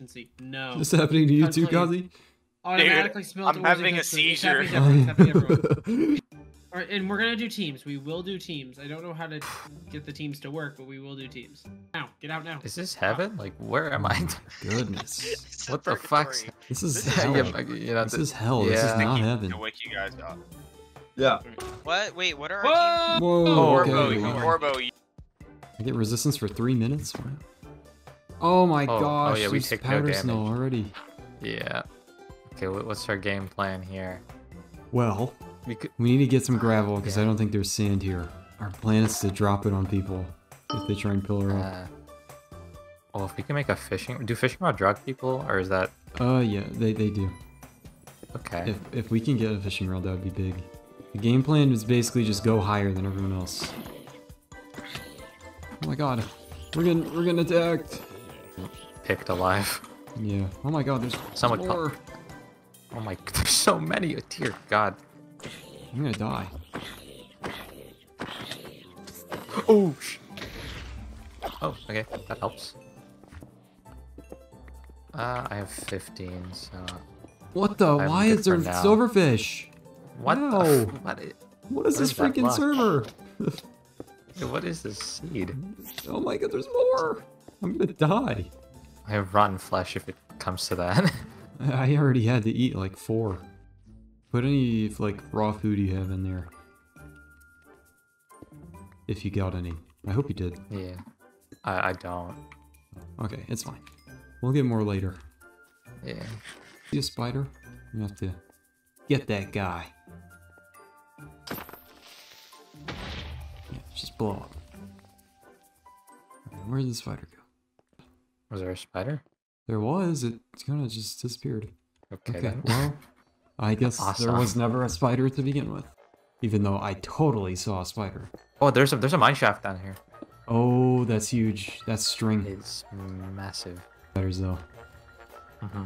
consistency. No. Is this happening to you too, Kazi? Automatically smelled. I'm having a seizure. All right, and we're gonna do teams. We will do teams. I don't know how to get the teams to work, but we will do teams. Now, get out now. Is this heaven? Like, where am I? Goodness. What the fuck? This is hell. You know, this is hell. Yeah. This is not heaven. You guys up. Yeah. What? Wait. What are our teams? Whoa. Orbo. I get resistance for 3 minutes. Wow. Oh my gosh. Oh yeah, we took powder snow already. Yeah. Okay. What's our game plan here? Well. We need to get some gravel because I don't think there's sand here. Our plan is to drop it on people if they try and pillar up. Well, if we can make a fishing... Do fishing rod drug people, or is that... yeah, they do. Okay. If we can get a fishing rod, that would be big. The game plan is basically just go higher than everyone else. Oh my god. We're getting attacked. Picked alive. Yeah. Oh my god, there's more. Oh my... There's so many. Dear god. I'm gonna die. Oh! Oh, okay. That helps. I have 15, so... What the? Why is there silverfish? What the? What is this freaking server? What is this seed? Oh my god, there's more! I'm gonna die. I have rotten flesh if it comes to that. I already had to eat like 4. Put any, like, raw food you have in there. If you got any. I hope you did. Yeah. I don't. Okay, it's fine. We'll get more later. Yeah. See a spider? You have to get that guy. Yeah, just blow up. Where did the spider go? Was there a spider? There was. It kind of just disappeared. Okay, well... I guess there was never a spider to begin with, even though I totally saw a spider. Oh, there's a mine shaft down here. Oh, that's huge. That's string. It's massive. Spiders though. Mm-hmm.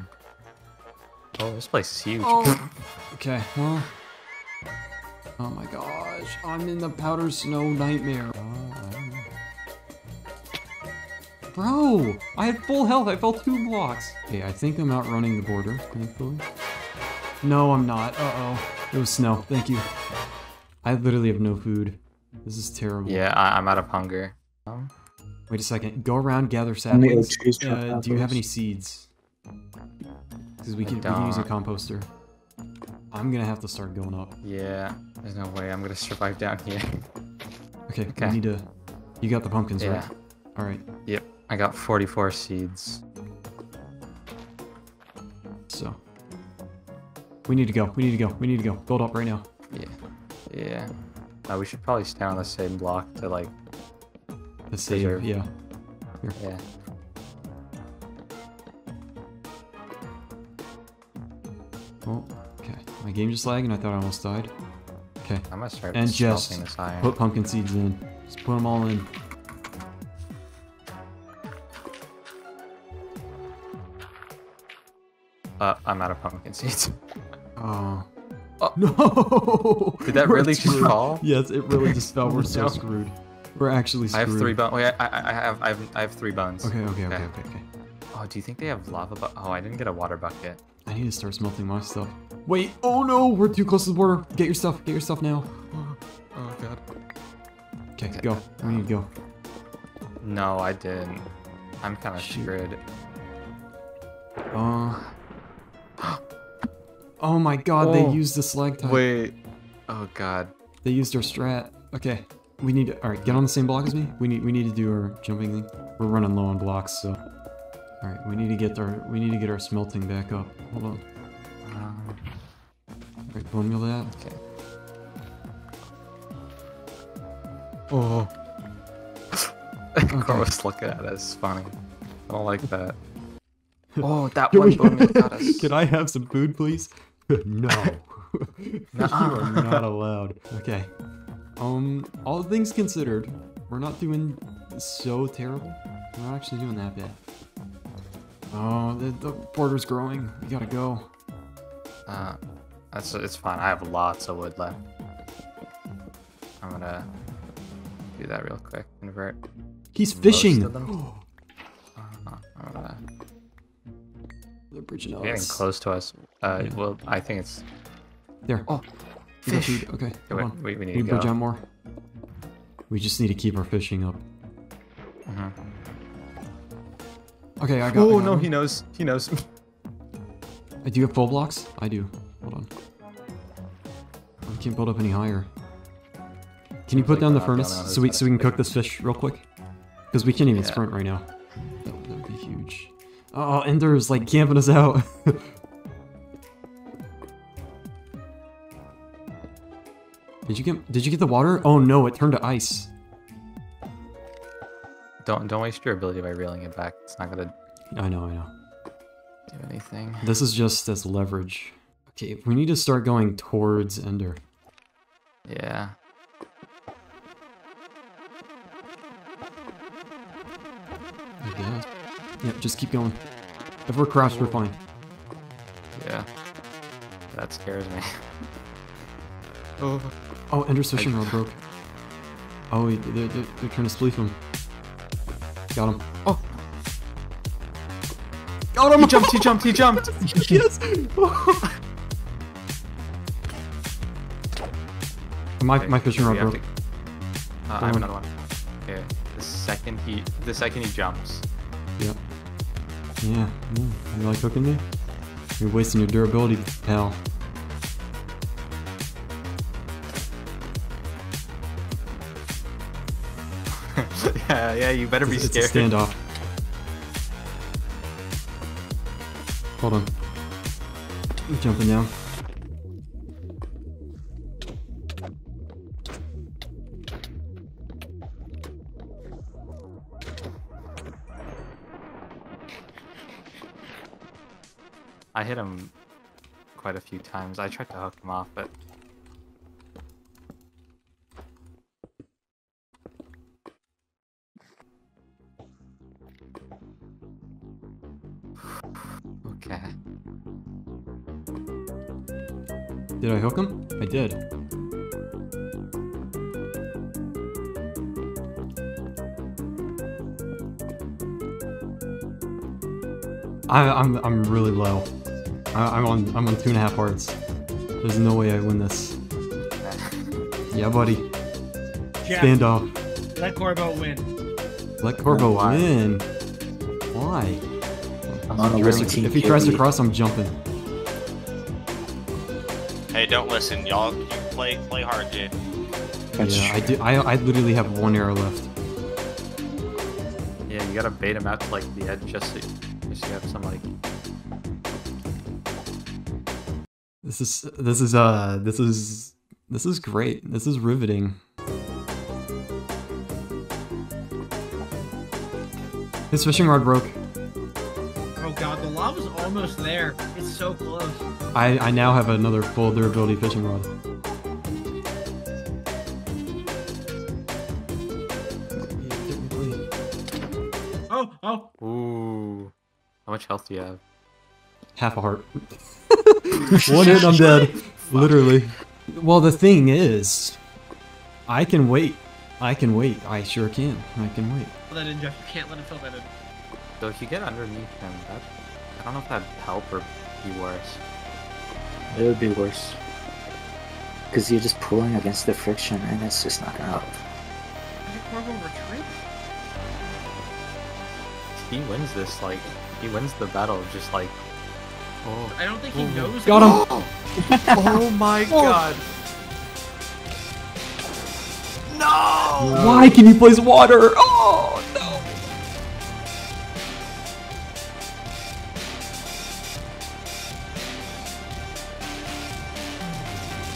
Oh, this place is huge. Oh. Okay. Well. Oh my gosh, I'm in the powder snow nightmare. Bro, I had full health. I fell 2 blocks. Okay, I think I'm outrunning the border. Thankfully. No, I'm not. Uh-oh. It was snow. Thank you. I literally have no food. This is terrible. Yeah, I'm out of hunger. Wait a second. Go around, gather saplings. Do you have any seeds? Because we can use a composter. I'm going to have to start going up. Yeah, there's no way I'm going to survive down here. Okay, we need to... You got the pumpkins, right? All right. Yep, I got 44 seeds. So... We need to go. Build up right now. Yeah. We should probably stay on the same block to like... The same, yeah. Here. Yeah. Oh, okay. My game just lagged and I thought I almost died. Okay. I'm gonna start smelting this iron. Put pumpkin seeds in. Just put them all in. I'm out of pumpkin seeds. Oh no! Did that really just fall? Yes, it really just fell. We're so screwed. We're actually screwed. I have 3 bones. Wait, I have 3 bones. Okay. Oh, do you think they have lava? Oh, I didn't get a water bucket. I need to start smelting my stuff. Wait! Oh no! We're too close to the border. Get your stuff now. Oh god. Okay, go. We need to go. No, I didn't. I'm kind of screwed. Oh my god, they used the slag type. Wait. Oh god. They used our strat. Okay. We need to... Alright, get on the same block as me. We need to do our jumping thing. We're running low on blocks, so... Alright, we need to get our smelting back up. Hold on. Alright, bone meal that. Okay. Oh. Carl was looking at us. Funny. I don't like that. Oh, that one bone meal got us. Can I have some food, please? No. You are not allowed. Okay. All things considered, we're not doing so terrible. We're not actually doing that bad. Oh, the border's growing. We gotta go. It's fine. I have lots of wood left. I'm gonna do that real quick. Convert. He's fishing. originals. They're getting close to us. Well, I think it's there. Oh, fish. Food. Okay, come on. Wait, we need to go down more. We just need to keep our fishing up. Okay, I got. Oh no, he knows. He knows. Do you have full blocks? I do. Hold on. I can't build up any higher. Can you put down the furnace so we can cook this fish real quick? Because we can't even sprint right now. That would be huge. Oh, Ender's like camping us out. Did you get the water? Oh no, it turned to ice. Don't waste your ability by reeling it back. It's not gonna. I know. Do anything. This is just as leverage. Okay, we need to start going towards Ender. Yeah. I guess. Yeah, just keep going. If we're crouched, we're fine. Yeah. That scares me. Oh, Ender's fishing rod broke. Oh, they're trying to spleef him. Got him. Oh! Got him! He jumped! Yes! My fishing rod broke. I have another one. Okay. The second he jumps. Yep. Yeah. You like hooking me? You're wasting your durability, pal. Yeah, you better be scared. It's a standoff. Hold on. I'm jumping down. I hit him quite a few times. I tried to hook him off, but... Okay. Did I hook him? I did. I'm really low. I'm on 2.5 hearts. There's no way I win this. Yeah, buddy. Jeff, stand off. Let Corbo win. Let Corbo win. Why? If he tries to cross, I'm jumping. Hey, don't listen, y'all. You play hard, dude. Yeah, I do. I literally have 1 arrow left. Yeah, you gotta bait him out to like the edge just so you have some like. This is great. This is riveting. His fishing rod broke. Oh god, the lava's almost there. It's so close. I now have another full durability fishing rod. Oh! Ooh. How much health do you have? 1/2 a heart. 1 hit, I'm dead. Literally. Well, the thing is, I can wait. I sure can. I can wait. Fill that in, Jeff. You can't let him fill that in. So if you get underneath him, I don't know if that'd help or be worse. It would be worse. Because you're just pulling against the friction, and it's just not gonna help. Did Corvo retreat? He wins this, like, he wins the battle, just like... Oh. I don't think he knows. Got him! Oh my god! No! Why can you place water?